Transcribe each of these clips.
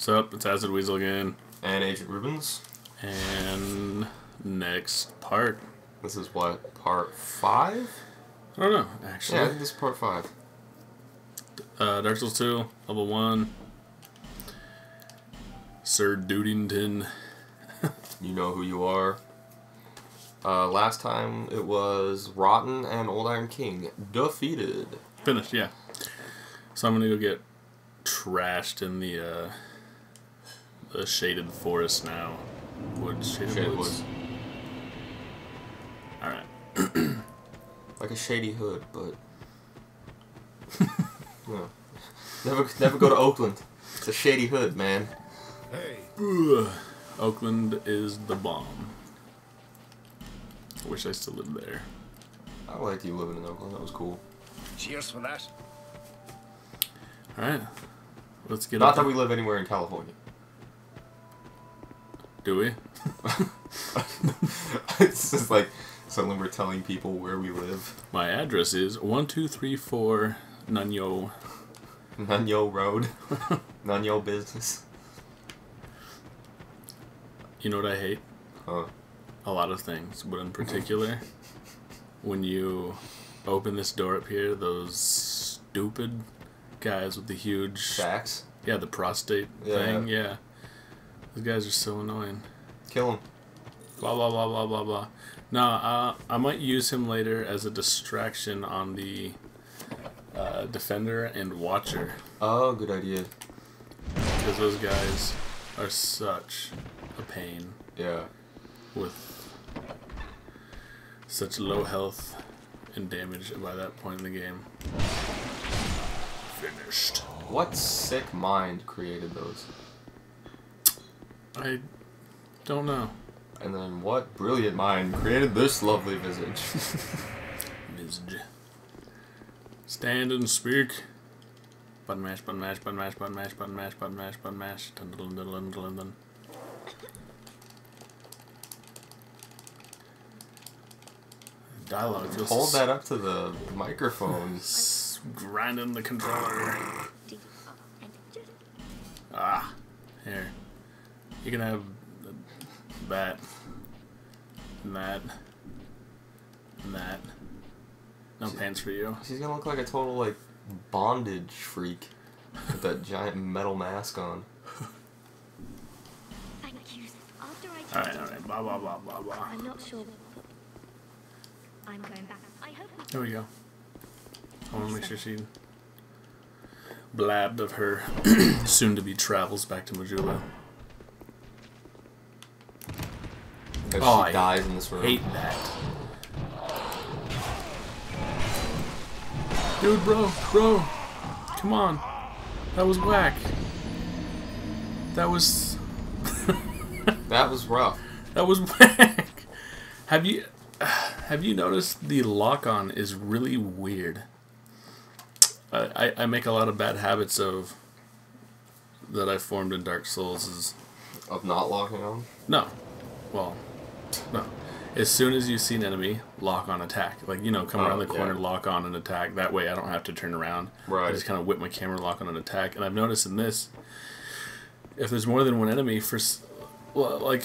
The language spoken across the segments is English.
What's up? It's Acid Weasel again. And Agent Rubens. And next part. This is what, part 5? I don't know, actually. Yeah, I think this is part 5. Dark Souls II, level 1. Sir Dudington. You know who you are. Last time it was Rotten and Old Iron King. Defeated. Finished, yeah. So I'm gonna go get trashed in the Shaded Forest now. Shaded Woods. Alright. Like a shady hood, but... No. Never go to Oakland. It's a shady hood, man. Hey. Ugh. Oakland is the bomb. I wish I still lived there. I liked you living in Oakland. That was cool. Cheers for that. Alright. Let's get Not that we live anywhere in California. Do we? It's just like suddenly we're telling people where we live. My address is 1234 Nanyo. Nanyo Road. Nanyo business. You know what I hate? Huh? A lot of things, but in particular, when you open this door up here, those stupid guys with the huge... Sacks? Yeah, the prostate thing, yeah. Those guys are so annoying. Kill him. Blah, blah, blah, blah, blah, blah. No, I might use him later as a distraction on the defender and watcher. Oh, good idea. Because those guys are such a pain. Yeah. With such low health and damage by that point in the game. Finished. What sick mind created those? I don't know. And then what brilliant mind created this lovely visage? Visage. Stand and speak. Button mash, button mash, button mash, button mash, button mash, button mash, button mash. Dun-dun-dun-dun-dun-dun. Dialogue. Just hold that up to the microphone. Grinding the controller. Ah, here. You can have that, and that, and that. No pants for you. She's gonna look like a total like bondage freak with that giant metal mask on. All right, all right. Blah blah blah blah blah. I'm not sure. I'm going back. I hope we... There we go. I want to make sure she blabbed of her soon-to-be travels back to Majula. If oh, she dies in this room. Hate that. Dude, bro, come on. That was whack. That was... That was rough. That was whack. Have you noticed the lock-on is really weird? I make a lot of bad habits that I formed in Dark Souls. Of not locking on? No. Well, no. As soon as you see an enemy, lock on attack. Like, you know, come around the corner, lock on and attack. That way I don't have to turn around. Right. I just kind of whip my camera, lock on and attack. And I've noticed in this, if there's more than one enemy, for like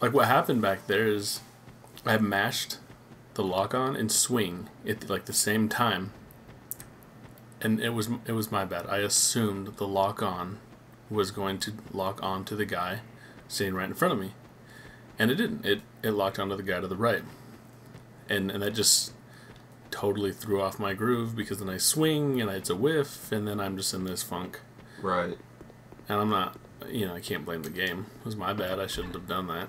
what happened back there is... I mashed the lock on and swing at like the same time, and it was my bad. I assumed the lock on was going to lock on to the guy sitting right in front of me, and it didn't. It locked onto the guy to the right, and that just totally threw off my groove because then I swing and it's a whiff, and then I'm just in this funk. Right. And I'm not. You know, I can't blame the game. It was my bad. I shouldn't have done that.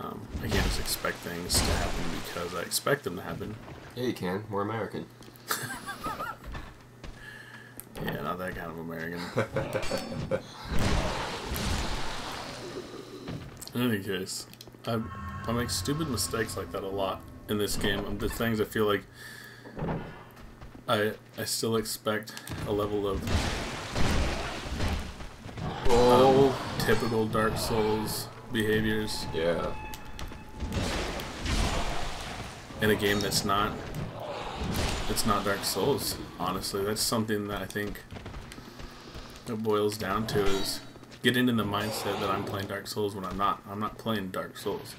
I can't just expect things to happen because I expect them to happen. Yeah, you can. We're American. Yeah, not that kind of American. In any case, I make stupid mistakes like that a lot in this game. The things I feel like I still expect a level of typical Dark Souls behaviors. Yeah. In a game that's not, it's not Dark Souls, honestly. That's something that I think it boils down to is get into the mindset that I'm playing Dark Souls when I'm not. I'm not playing Dark Souls.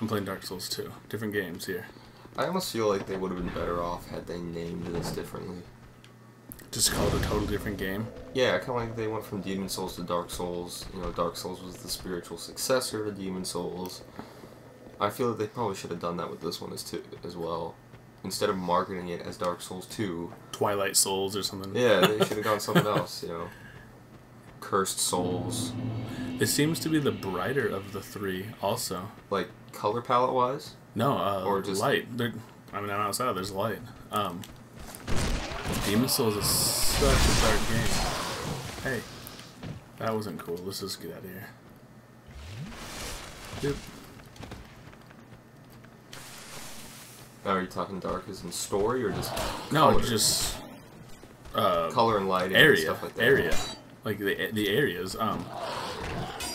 I'm playing Dark Souls 2. Different games here. I almost feel like they would have been better off had they named this differently. Just call it a totally different game? Yeah, kind of like they went from Demon Souls to Dark Souls. You know, Dark Souls was the spiritual successor to Demon Souls. I feel that they probably should have done that with this one as well. Instead of marketing it as Dark Souls 2. Twilight Souls or something. Yeah, they should have gone something else, you know. Cursed Souls. It seems to be the brighter of the three also. Like, color palette-wise? No, or just light. They're, I mean, outside, there's light. Demon Souls is such a dark game. Hey, that wasn't cool. Let's just get out of here. Yep. Are you talking dark as in story or just color? No, just color and lighting area, and stuff like that. Like the areas.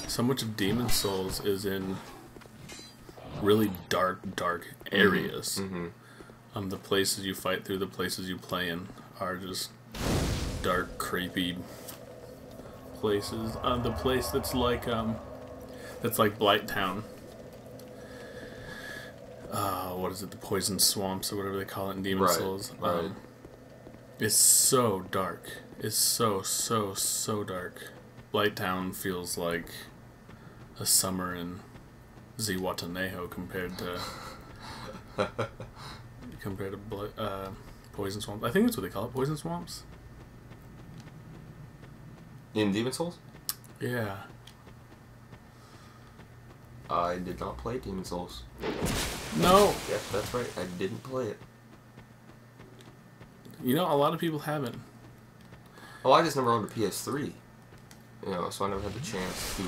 So much of Demon Souls is in really dark areas. Mm-hmm. The places you fight through, the places you play in are just dark, creepy places. The place that's like Blighttown. What is it? The Poison Swamps or whatever they call it in Demon Souls. Right. It's so dark. It's so dark. Blighttown feels like a summer in Zihuatanejo compared to Poison Swamps. I think that's what they call it, Poison Swamps. In Demon Souls? Yeah. I did not play Demon Souls. No! Yeah, that's right. I didn't play it. You know, a lot of people haven't. Oh, I just never owned a PS3. You know, so I never had the chance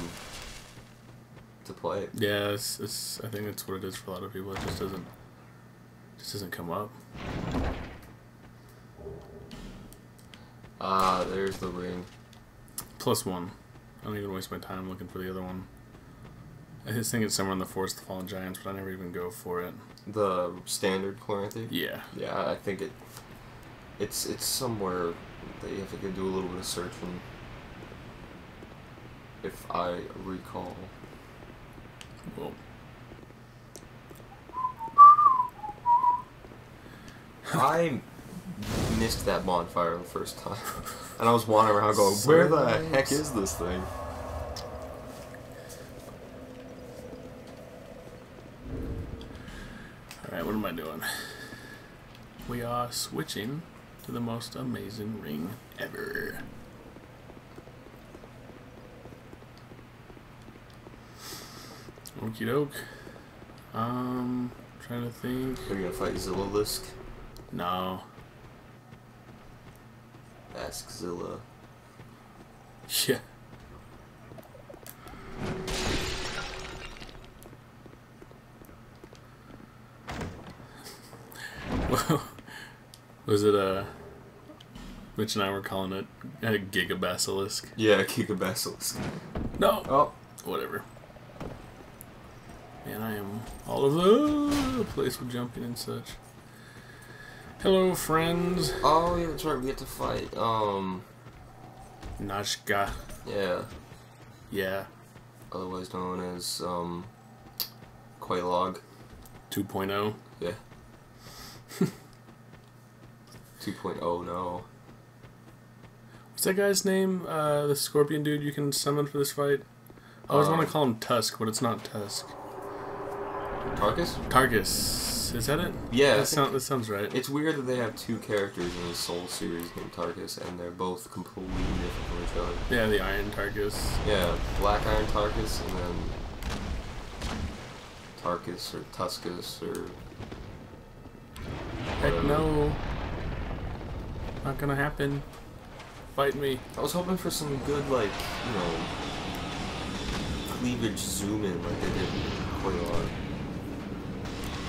to play it. Yeah, it's, I think that's what it is for a lot of people. It just doesn't come up. Ah, there's the ring. +1. I don't even waste my time looking for the other one. I just think it's somewhere in the Forest of the Fallen Giants, but I never even go for it. The standard Corinthian? Yeah. Yeah, I think it's somewhere that you have to do a little bit of searching, if I recall. Well. I missed that bonfire the first time, and I was wandering around going, where the heck is this thing? Alright, what am I doing? We are switching to the most amazing ring ever. Okie doke. Trying to think. Are you gonna fight Zillalisk? No. Ask Zilla. Yeah. Was it Mitch and I were calling it a Gigabasilisk? Yeah, Gigabasilisk. No. Oh, whatever. Man, I am all over the place with jumping and such. Hello, friends. Oh, yeah, that's right. We get to fight. Najka. Yeah. Yeah. Otherwise known as Quelaag. 2.0. Yeah. 2.0, no. What's that guy's name? The scorpion dude you can summon for this fight? I always want to call him Tusk, but it's not Tusk. Tarkus? Tarkus. Is that it? Yeah. That sounds right. It's weird that they have two characters in the Soul series named Tarkus, and they're both completely different from each other. Yeah, the Iron Tarkus. Yeah, Black Iron Tarkus, and then Tarkus, or Tuskus, or... Heck no. Not gonna happen. Fight me. I was hoping for some good, like, you know, cleavage zoom in like they did in Quelaag.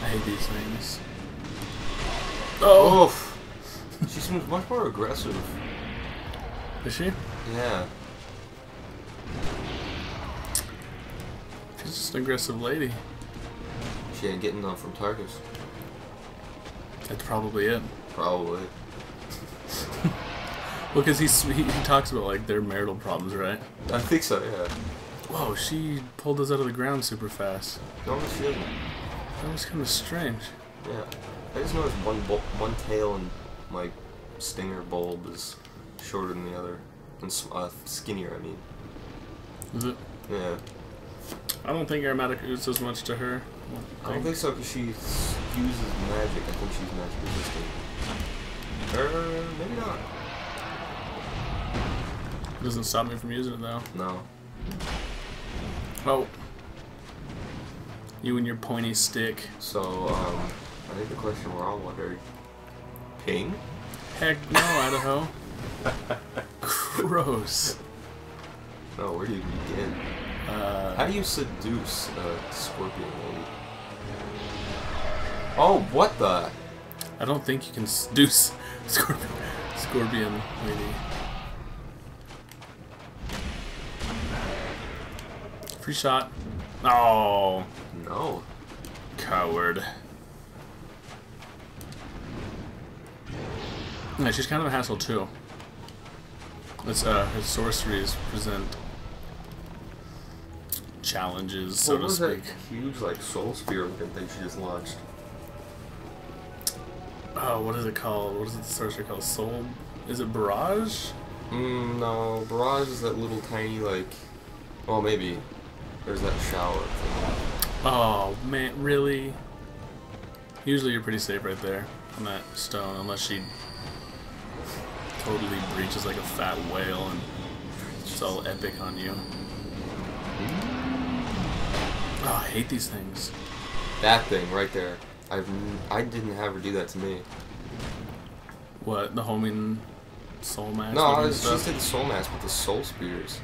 I hate these things. Oh! Oof. She seems much more aggressive. Is she? Yeah. She's just an aggressive lady. She ain't getting none from Tarkus. That's probably it. Probably. Well, because he talks about, like, their marital problems, right? I think so, yeah. Whoa, she pulled us out of the ground super fast. No, she didn't. That was kind of strange. Yeah. I just noticed one tail and my stinger bulb is shorter than the other. And skinnier, I mean. Is it? Yeah. I don't think aromatic ooze does much to her. I don't think so, because she uses magic. I think she's magic resistant. Or maybe not. It doesn't stop me from using it, though. No. Oh. You and your pointy stick. So, I think the question we're all wondering... Ping? Heck no, Idaho. Gross. No, where do you begin? How do you seduce a scorpion lady? Oh, what the? I don't think you can seduce a scorpion lady. Free shot. Oh. No. Coward. Yeah, she's kind of a hassle too. It's, her sorceries present challenges, so to speak. What was that huge, like, soul spear thing she just launched? Oh, what is it called? What is it the sorcery called? Soul... Is it Barrage? No. Barrage is that little tiny, like... Well, maybe. There's that shower thing. Oh, man, really? Usually you're pretty safe right there on that stone, unless she... totally breaches like a fat whale and it's all epic on you. Oh, I hate these things. That thing right there. I didn't have her do that to me. What, the homing soul mask? No, she did the soul mask with the soul spears.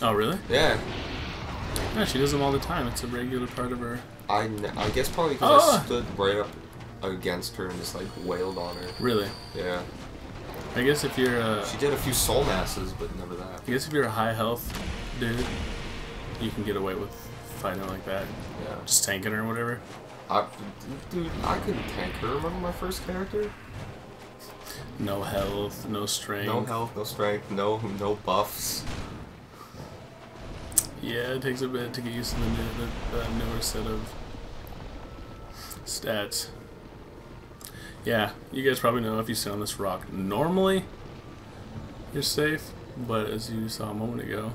Oh, really? Yeah. Yeah, she does them all the time. It's a regular part of her. I guess probably because I stood right up against her and just like wailed on her. Really? Yeah. I guess if you're a... She did a few soul masses, but never that. I guess if you're a high health dude, you can get away with fighting like that. Yeah. Just tanking her or whatever. Dude, I couldn't tank her. Remember my first character? No health, no strength. No health, no strength, no buffs. Yeah, it takes a bit to get used to the newer set of stats. Yeah, you guys probably know if you sit on this rock normally, you're safe, but as you saw a moment ago...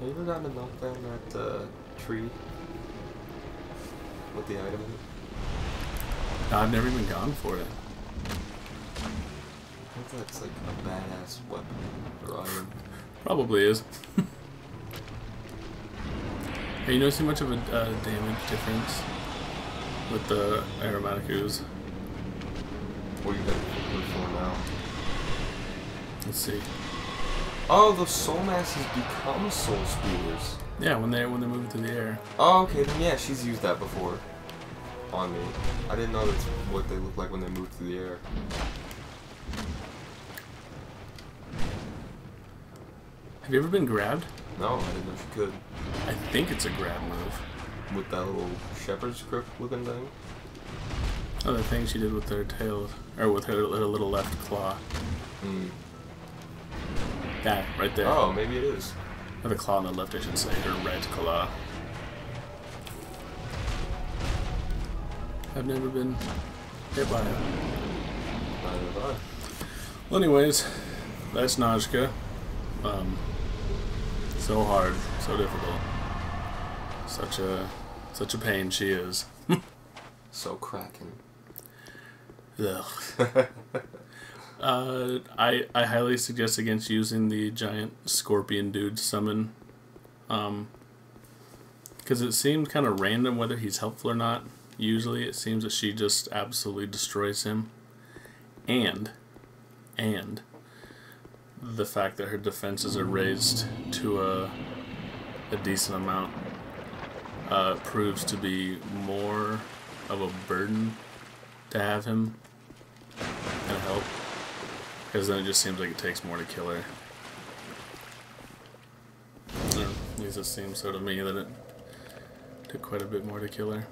Have you ever gotten a meltdown at the tree with the item in it? No, I've never even gone for it. I think that's like a badass weapon or item. Probably is. Hey, you notice too much of a damage difference with the aromatic ooze? What are you going to for now? Let's see. Oh, those soul masses become soul spears. Yeah, when they move into the air. Oh, okay, then yeah, she's used that before. On me. I didn't know that's what they look like when they move through the air. Have you ever been grabbed? No, I didn't know she could. I think it's a grab move. With that little shepherd's crook looking thing? Oh, the thing she did with her tail, or with her little left claw. Mm. That, right there. Oh, maybe it is. Or the claw on the left, I should say. Her right claw. I've never been hit by it. Neither have I. Well, anyways, that's Najka. So hard, so difficult. Such a pain she is. So cracking. Ugh. I highly suggest against using the giant scorpion dude summon, because it seemed kind of random whether he's helpful or not. Usually, it seems that she just absolutely destroys him, and the fact that her defenses are raised to a decent amount proves to be more of a burden to have him and help, because then it just seems like it takes more to kill her. Or at least it seems so to me that it took quite a bit more to kill her.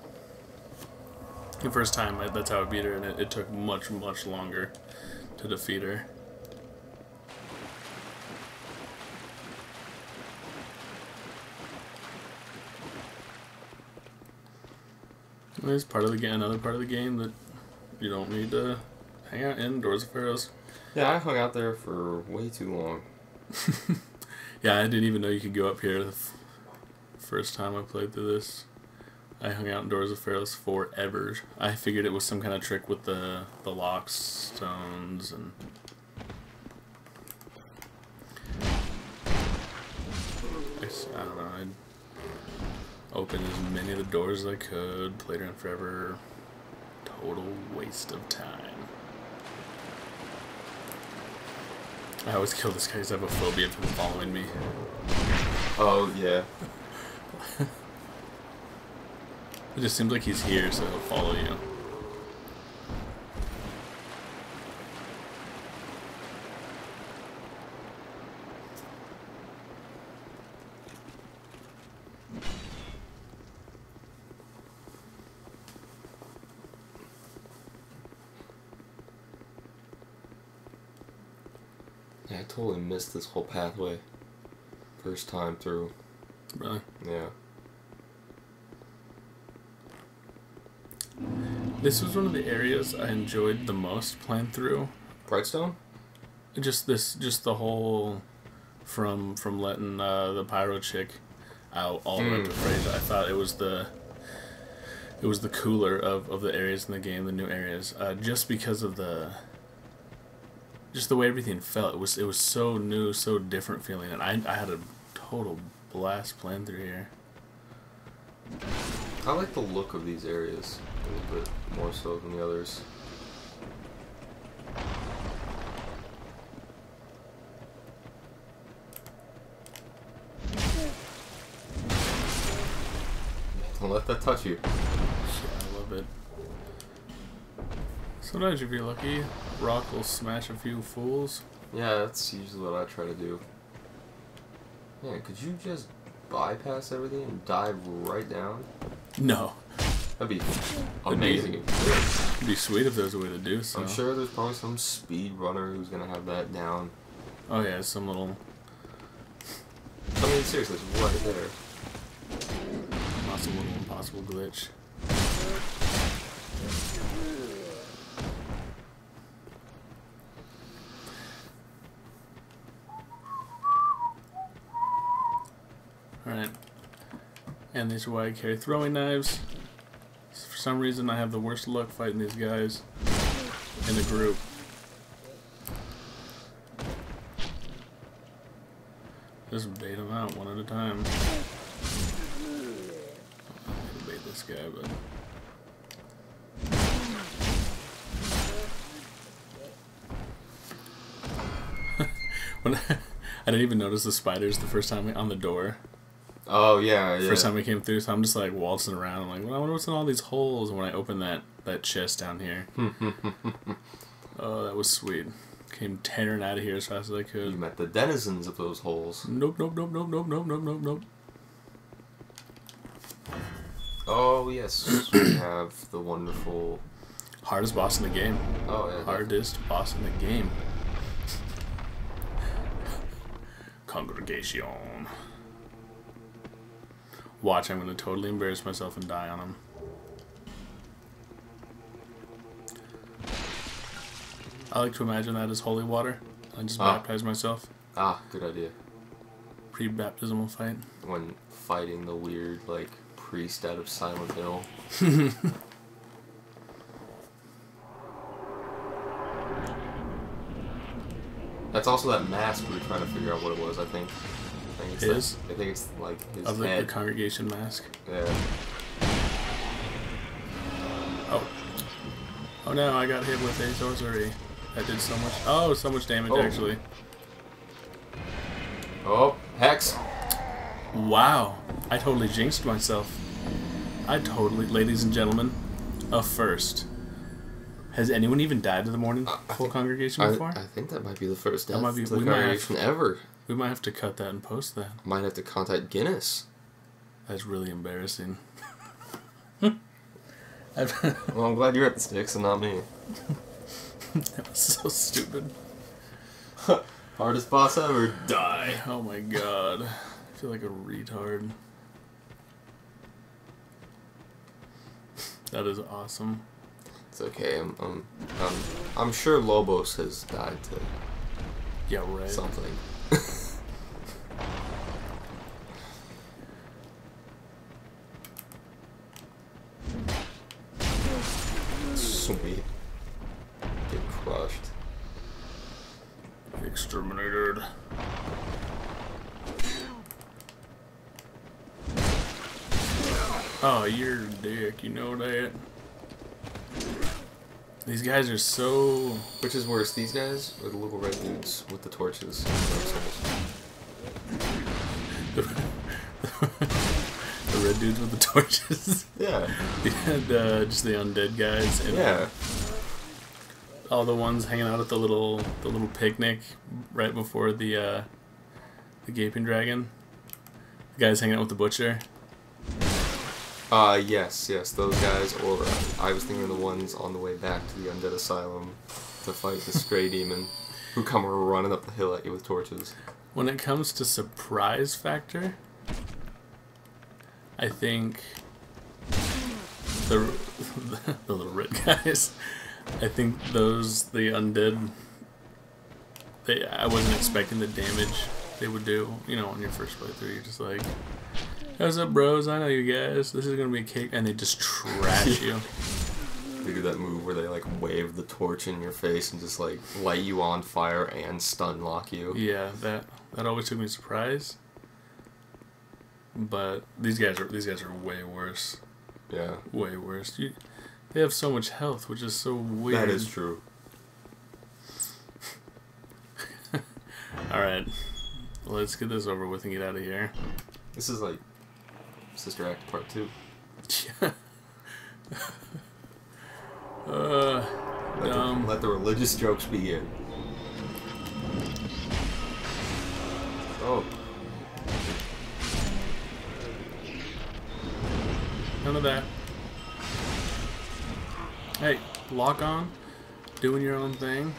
The first time, that's how I beat her, and it took much, much longer to defeat her. There's part of the game, another part of the game that you don't need to hang out in, Doors of Pharros. Yeah, I hung out there for way too long. Yeah, I didn't even know you could go up here. The first time I played through this, I hung out in Doors of Pharros forever. I figured it was some kind of trick with the locks, stones, and... I don't know, I opened as many of the doors as I could, played around forever. Total waste of time. I always kill this guy because I have a phobia from following me. Oh, yeah. It just seems like he's here, so he'll follow you. Yeah, I totally missed this whole pathway. First time through. Really? Yeah. This was one of the areas I enjoyed the most playing through. Brightstone? Just the whole from letting the pyro chick out all the way to Freja. I thought it was the cooler of the areas in the game, the new areas, just because of the way everything felt. It was so new, so different feeling, and I had a total blast playing through here. I like the look of these areas a little bit more so than the others. Don't let that touch you. I love it. Sometimes if you're lucky, rock will smash a few fools. Yeah, that's usually what I try to do. Man, could you just bypass everything and dive right down? No. That'd be amazing. It'd be sweet if there's a way to do so. I'm sure there's probably some speedrunner who's gonna have that down. Oh yeah, some little... I mean, seriously, it's right there. Possible, impossible glitch. Alright. And these are why I carry throwing knives. For some reason I have the worst luck fighting these guys in the group. Just bait them out one at a time. I'm not gonna bait this guy, but... when I didn't even notice the spiders the first time on the door. Oh, yeah, yeah. First time we came through, so I'm just, like, waltzing around. I'm like, well, I wonder what's in all these holes. And when I opened that chest down here. Oh, that was sweet. Came tearing out of here as fast as I could. You met the denizens of those holes. Nope, nope, nope, nope, nope, nope, nope, nope, nope. Oh, yes. We have the wonderful... hardest boss in the game. Oh, yeah. Hardest boss in the game. Congregation. Watch, I'm going to totally embarrass myself and die on him. I like to imagine that as holy water. I just baptize myself. Ah, good idea. Pre-baptismal fight. When fighting the weird, like, priest out of Silent Hill. That's also that mask we were trying to figure out what it was, I think. His? Like, I think it's like his head. Like the congregation mask. Yeah. Oh. Oh no! I got hit with a sorcery. That did so much. Oh, so much damage actually. Oh, hex! Wow! I totally jinxed myself. I totally, ladies and gentlemen, a first. Has anyone even died to the morning full congregation before? I think that might be the first death to the congregation ever. We might have to cut that and post that. Might have to contact Guinness. That's really embarrassing. Well, I'm glad you're at the sticks and not me. That was so stupid. Hardest boss ever. Die. Oh my god. I feel like a retard. That is awesome. It's okay. I'm sure Lobos has died to. Yeah, right. Something. Sweet. Get crushed. Exterminated. Oh, you're a dick. You know that. These guys are so... Which is worse, these guys or the little red dudes with the torches? The red dudes with the torches? Yeah. And just the undead guys. And yeah. All the ones hanging out at the little picnic right before the Gaping Dragon. The guys hanging out with the butcher. Yes, those guys, or I was thinking of the ones on the way back to the Undead Asylum to fight the Stray Demon, who come running up the hill at you with torches. When it comes to surprise factor, I think the little red guys, I think those, the undead, I wasn't expecting the damage they would do, you know, on your first playthrough. You're just like... What's up, bros? I know you guys. This is gonna be a kick, and they just trash you. They do that move where they like wave the torch in your face and just like light you on fire and stun lock you. Yeah, that always took me by surprise. But these guys are way worse. Yeah, way worse. They have so much health, which is so weird. That is true. All right, let's get this over with and get out of here. This is like. Sister Act Part 2. Yeah. Let the religious jokes begin. Oh. None of that. Hey, lock on. Doing your own thing.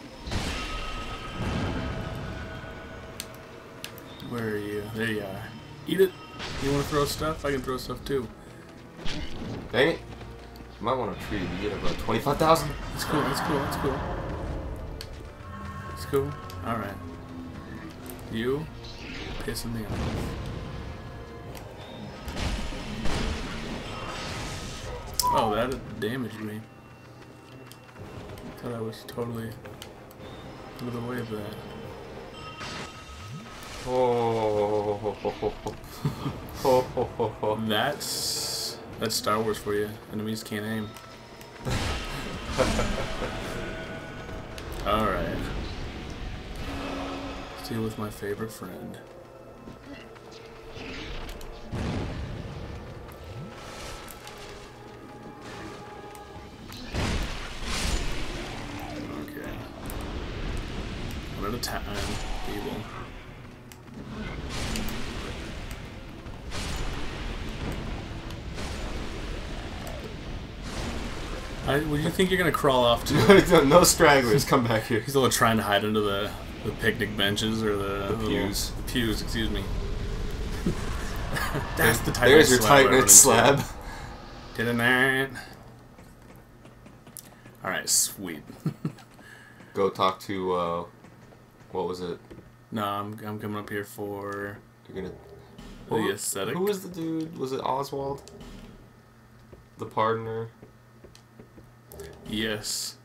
Where are you? There you are. Eat it. You want to throw stuff? I can throw stuff too. Dang it. You might want to treat it. You get about 25,000. That's cool, that's cool, that's cool. That's cool. Alright. You pissing me off. Oh, that damaged me. I thought I was totally out of the way of that. Oh. That's Star Wars for you. Enemies can't aim. Alright. Let's deal with my favorite friend. Okay. One at a time, evil. Well, you think you're gonna crawl off to? No stragglers, come back here. He's all trying to hide under the picnic benches or the pews. The pews, excuse me. That's the tight. There's your tight-knit slab. Didn't it? All right, sweet. Go talk to. What was it? No, I'm coming up here for. You're gonna. The ascetic. Who was the dude? Was it Oswald? The partner. Yes.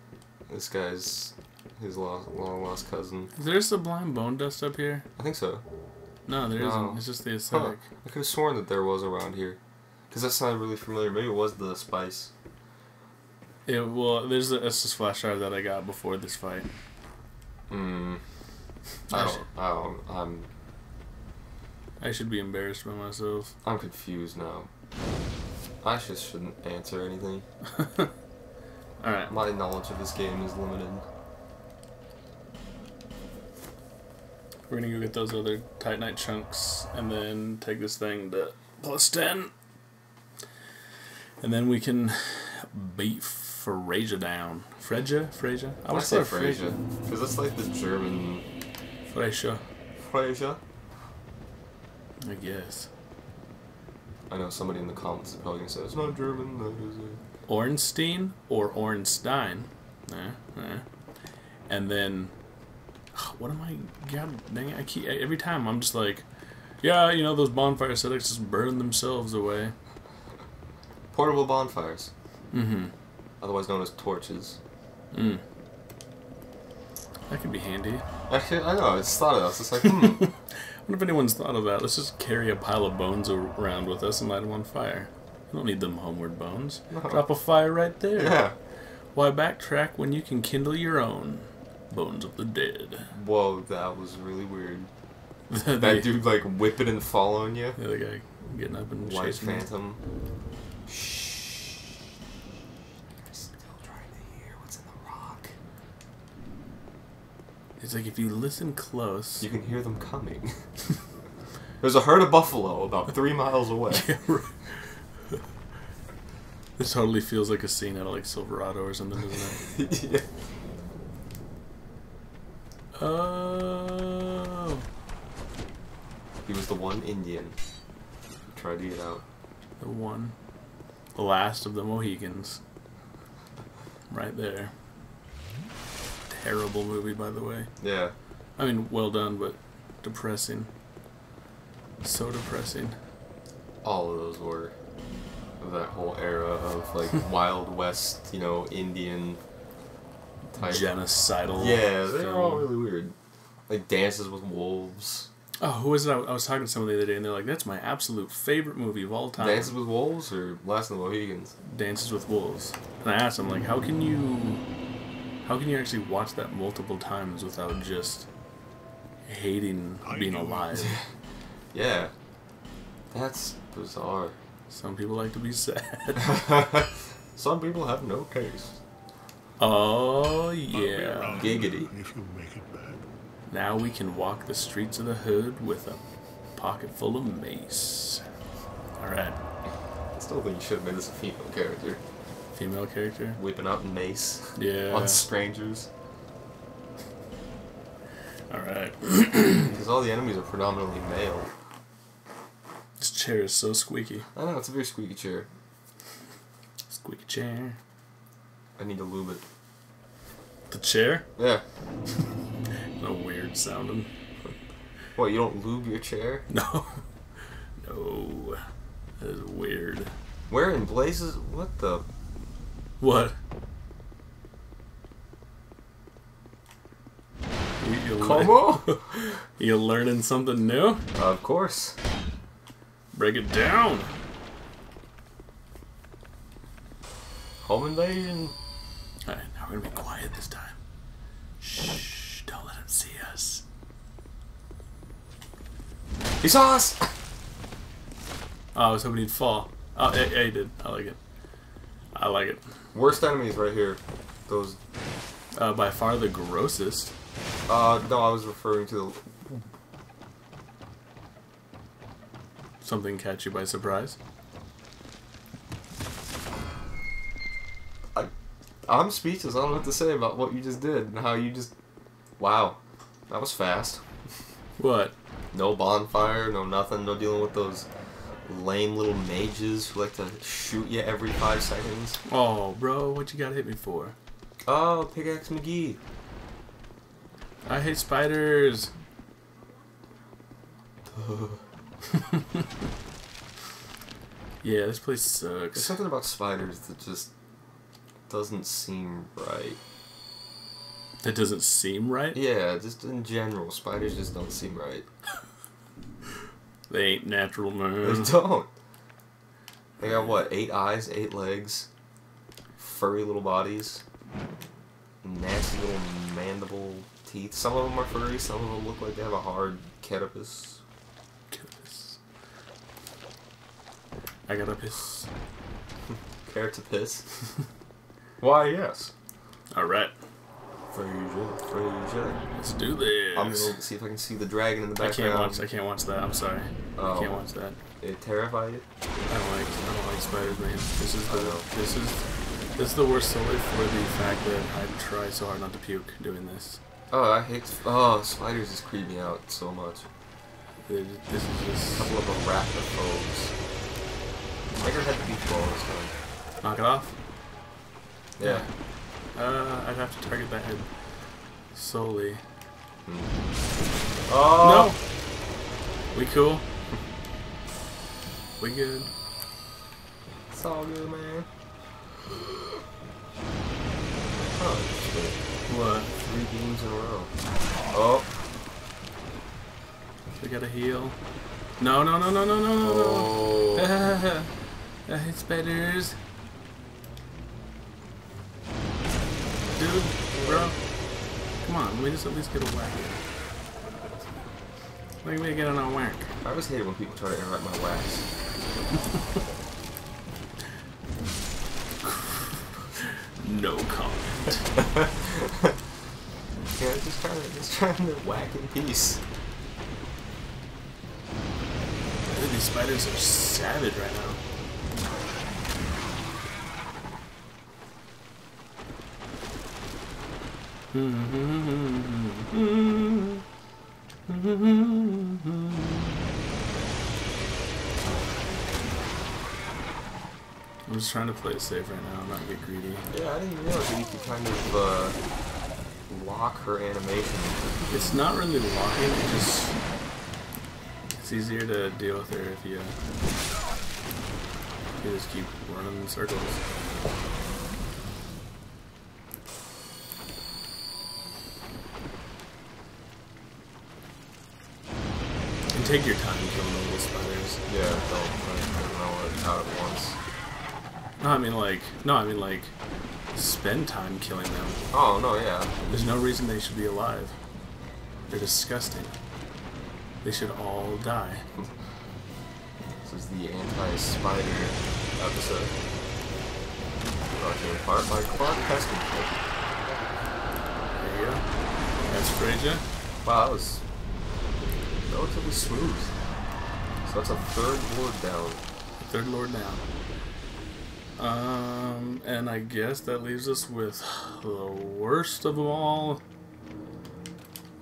This guy's his long-lost cousin. Is there sublime bone dust up here? I think so. No, there isn't. It's just the aesthetic. Huh. I could have sworn that there was around here. Because that sounded really familiar. Maybe it was the spice. Yeah, well, there's an Estus Flask that I got before this fight. Hmm. I should be embarrassed by myself. I'm confused now. I just shouldn't answer anything. Alright. My knowledge of this game is limited. We're gonna go get those other Titanite chunks and then take this thing to +10. And then we can beat Freja down. Freja? Freja? I would say Freja. Because that's like the German. Freja. Freja? I guess. I know somebody in the comments is probably going to say, it's not German, no, is it? Ornstein or Ornstein. And then, what am I, god dang it, I keep, every time I'm just like, yeah, you know, those bonfire aesthetics just burn themselves away. Portable bonfires. Mm-hmm. Otherwise known as torches. Mm. That could be handy. Actually, I know, I just thought of that. I was just like, I wonder if anyone's thought of that. Let's just carry a pile of bones around with us and light them on fire. You don't need them homeward bones. No. Drop a fire right there. Yeah. Why backtrack when you can kindle your own? Bones of the dead. Whoa, that was really weird. That dude, like, whipping and following you. Yeah, the guy getting up and White chasing Phantom. Shh. I'm still trying to hear what's in the rock. It's like, if you listen close, you can hear them coming. There's a herd of buffalo about 3 miles away. Yeah, right. This totally feels like a scene out of, like, Silverado or something, doesn't it? Yeah. He was the one Indian who tried to get out. The one. The last of the Mohicans. Right there. Terrible movie, by the way. Yeah. I mean, well done, but depressing. So depressing. All of those were. That whole era of, like, Wild West, you know, Indian type. Genocidal. Yeah, they're all really weird. Like, Dances with Wolves. Oh, who is it? I was talking to someone the other day, and they're like, that's my absolute favorite movie of all time. Dances with Wolves or Last of the Mohicans? Dances with Wolves. And I asked them, like, how can you actually watch that multiple times without just hating being alive? Yeah. That's bizarre. Some people like to be sad. Some people have no taste. Oh, yeah. Giggity. If you make it back. Now we can walk the streets of the hood with a pocket full of mace. Alright. I still think you should have made this a female character. Female character? Whipping out mace. Yeah. On strangers. Alright. Because all the enemies are predominantly male. This chair is so squeaky. I know, it's a very squeaky chair. Squeaky chair. I need to lube it. The chair? Yeah. No weird sounding. What, you don't lube your chair? No. No. That is weird. Where in blazes? What the? What? Como? You learning something new? Of course. Break it down! Home invasion! Alright, now we're gonna be quiet this time. Shh, don't let him see us. He saw us! Oh, I was hoping he'd fall. Oh, yeah, he did. I like it. I like it. Worst enemies right here. Those. By far the grossest. No, I was referring to the. Something catch you by surprise. I'm speechless. I don't know what to say about what you just did and how you just. Wow, that was fast. What? No bonfire, no nothing, no dealing with those lame little mages who like to shoot you every 5 seconds. Oh, bro, what you gotta hit me for? Oh, Pickaxe McGee. I hate spiders. Yeah, this place sucks. There's something about spiders that just doesn't seem right. That doesn't seem right? Yeah, just in general, spiders just don't seem right. They ain't natural, man. They don't. They got what? 8 eyes, 8 legs, furry little bodies, nasty little mandible teeth. Some of them are furry, some of them look like they have a hard carapace. I gotta piss. Care to piss? Why, yes. Alright. Freja. Let's do this. I'm gonna see if I can see the dragon in the background. I can't watch that, I'm sorry. Oh. I can't watch that. It terrified you? I don't like spiders, man. This is the worst solely for the fact that I try so hard not to puke doing this. Oh, I hate spiders just creep me out so much. This is just a couple of arachnophobes. Beggars had the beach ball this time. Knock it off? Yeah. I'd have to target that head solely. Oh! No! We cool? We good. It's all good, man. Oh, shit. What? 3 games in a row. Oh. We gotta heal. No, no, no, no, no, no, no, oh. No. It's spiders. Dude, bro. Come on, we just at least get a whack. Look at me getting on whack. I always hate it when people try to interrupt my whacks. No comment. Yeah, just trying to whack in peace. Dude, these spiders are savage right now. I'm just trying to play it safe right now, not get greedy. Yeah, I didn't even realize that you could kind of lock her animation. It's not really locking, it's just it's easier to deal with her if you just keep running in circles. And take your time killing all those spiders. Yeah, don't run out at once. No, I mean like, spend time killing them. Oh, no, yeah. There's no reason they should be alive. They're disgusting. They should all die. This is the anti-spider episode. Rocket Park by Clark Peskin. There you go. That's Freja. Wow, that was relatively smooth. So that's a 3rd lord down. 3rd lord down. And I guess that leaves us with the worst of them all.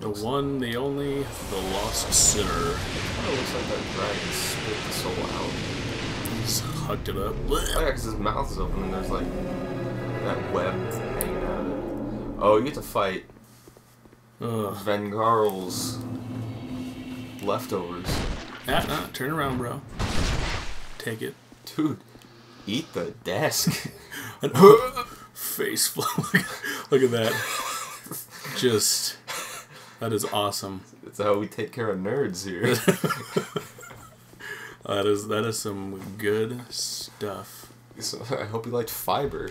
The one, the only, the lost sinner. It looks like that dragon spit the soul out. He just hugged it up. Oh, yeah, because his mouth is open and there's like that web hanging out of it. Oh, you get to fight Vengarl's leftovers. Nah, turn around, bro. Take it. Dude. Eat the desk. Face flow. Look at that. Just. That is awesome. That's how we take care of nerds here. that is some good stuff. So, I hope you liked fiber.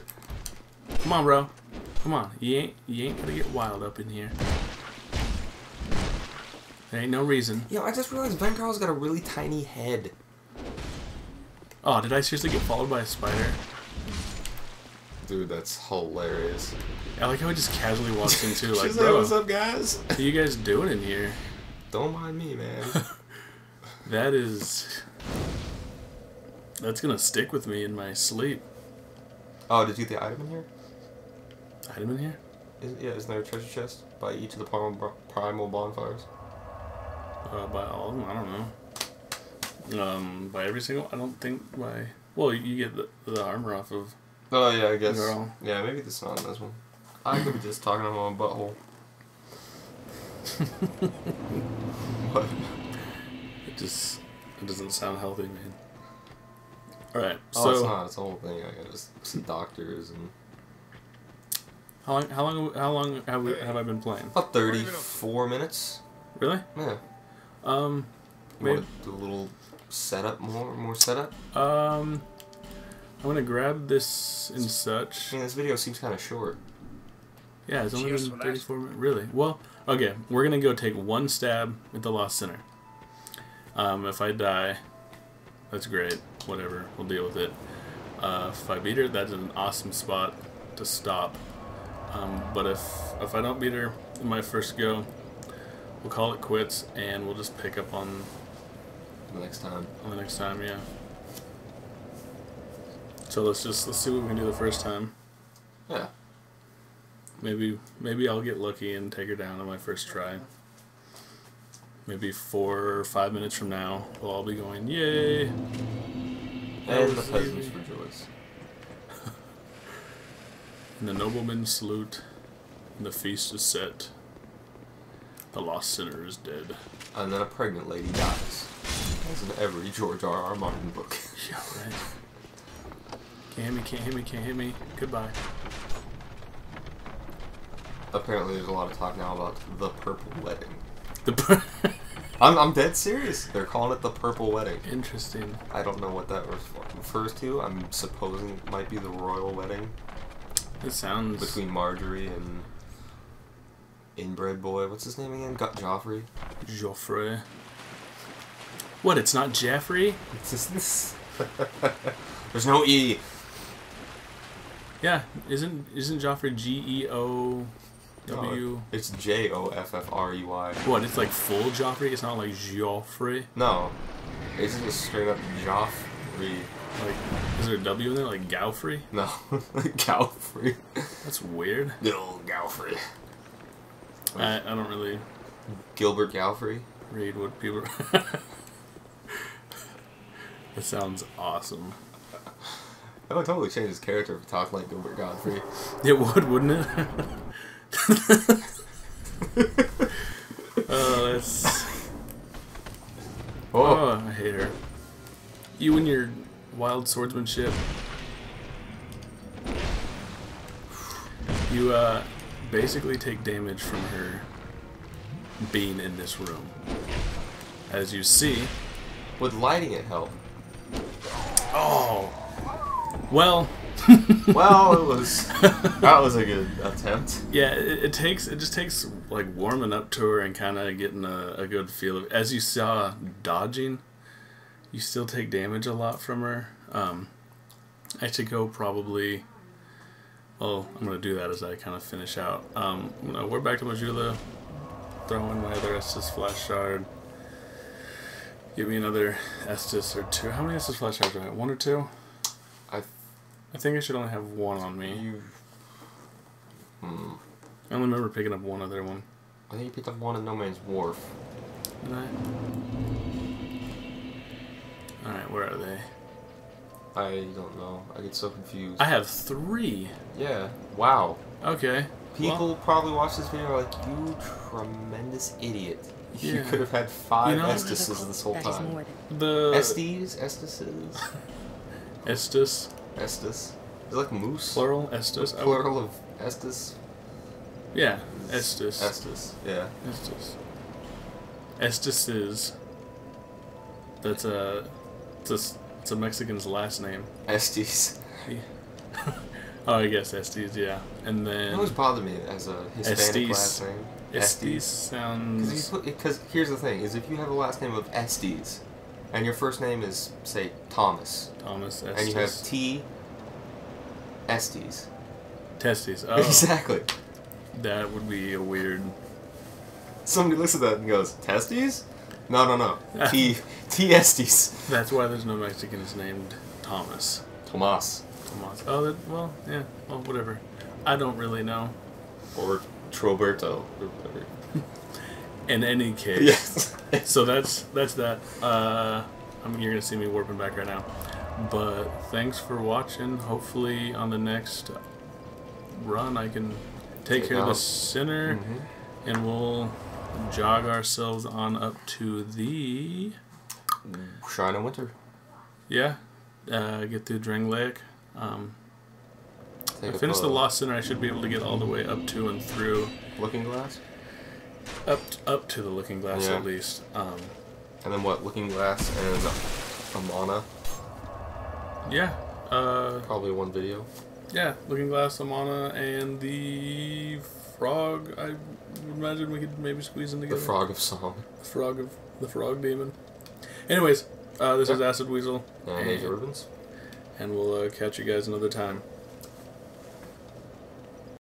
Come on, bro. Come on. You ain't gonna get wild up in here. There ain't no reason. Yo, I just realized Vengarl's got a really tiny head. Oh, did I seriously get followed by a spider? Dude, that's hilarious. I like how he just casually walks in too, like, bro, what's up, guys? What are you guys doing in here? Don't mind me, man. That's gonna stick with me in my sleep. Oh, did you get the item in here? Item in here? Isn't there a treasure chest by each of the primal bonfires? By all of them? I don't know. By every single, I don't think by, well, you get the armor off of. Oh yeah, I guess. Girl. Yeah, maybe this is not in this one. I could be just talking about my butthole. What? It doesn't sound healthy, man. Alright, so. Oh, it's not, it's a whole thing, I gotta see doctors and. How long have I been playing? About 34 minutes. Really? Yeah. Maybe do a little setup, more setup. I'm gonna grab this and such. Yeah, this video seems kind of short. Yeah, it's only been 34 minutes. Really? Well, okay. We're gonna go take one stab at the lost sinner. If I die, that's great. Whatever, we'll deal with it. If I beat her, that's an awesome spot to stop. But if I don't beat her in my first go, we'll call it quits and we'll just pick up on. The next time. The next time, yeah. So let's see what we can do the first time. Yeah. Maybe I'll get lucky and take her down on my first try. Maybe 4 or 5 minutes from now, we'll all be going, yay! And the peasants rejoice. And the noblemen salute. And the feast is set. The lost sinner is dead. And then a pregnant lady dies. That's in every George R.R. Martin book. Yeah, right. Can't hit me, can't hit me, can't hit me. Goodbye. Apparently there's a lot of talk now about the Purple Wedding. I'm dead serious. They're calling it the Purple Wedding. Interesting. I don't know what that refers to. I'm supposing it might be the royal wedding. It sounds... Between Marjorie and... Inbred boy. What's his name again? Joffrey? Joffrey. What, it's not Jeffrey? It's just... There's no E. Yeah, isn't Joffrey G-E-O-W? No, it's J-O-F-F-R-E-Y. What, it's like full Joffrey? It's not like Joffrey? No. It's just straight up Joffrey. Like, is there a W in there? Like Gowfrey? No. Gowfrey. That's weird. Good old Gowfrey. I don't really... Gilbert Gowfrey? Read what people... That sounds awesome. That would totally change his character if he talked like Gilbert Godfrey. It would, wouldn't it? Oh, that's... Oh, I hate her. You and your wild swordsmanship. You, basically take damage from her being in this room. As you see... Would lighting it help? Oh! Well, well, that was a good attempt. Yeah, it just takes like warming up to her and kind of getting a good feel of. As you saw, dodging, you still take damage a lot from her. I should go probably. Well, I'm gonna do that as I kind of finish out. We're back to Majula. Throw in my other Estus Flash Shard. Give me another Estus or two. How many Estus Flash Shards do I have? One or two? I think I should only have one on me. I only remember picking up one other one. I think you picked up one in No Man's Wharf. Did I? Alright, where are they? I don't know. I get so confused. I have three! Yeah. Wow. Okay. People probably watch this video like, you tremendous idiot. Yeah. You could have had five Estuses this whole time. The... Estes? Estuses? Estus? Estus. Is it like moose? Plural, Estus. Plural of Estus? Yeah, Estus. Estus, yeah. Estus. Estuses. That's it's a Mexican's last name. Estes. Yeah. Oh, I guess Estes, yeah. And then... It always bothered me as a Hispanic last name. Estes sounds... Because here's the thing, is if you have a last name of Estes... And your first name is, say, Thomas. Thomas Estes. And you have T. Estes. Testes. Oh. Exactly. That would be a weird... Somebody looks at that and goes, Testes? No. T. Estes. That's why there's no Mexicans named Thomas. Tomas. Oh, well, yeah. Well, whatever. I don't really know. Or Troberto. Or whatever. In any case, yes. So that's that. You're gonna see me warping back right now, but thanks for watching. Hopefully on the next run I can take care of the sinner, and we'll jog ourselves on up to the Shrine of Winter. Yeah, get through Drangleic. I finished the Lost Sinner. I should be able to get all the way up to and through Looking Glass. Up to the Looking Glass, yeah. At least. And then what? Looking Glass and Amana? Yeah. Probably one video. Yeah, Looking Glass, Amana, and the frog. I would imagine we could maybe squeeze in together. The Frog of Song. The Frog Demon. Anyways, this is Acid Weasel. And Agent Rubens. And we'll catch you guys another time.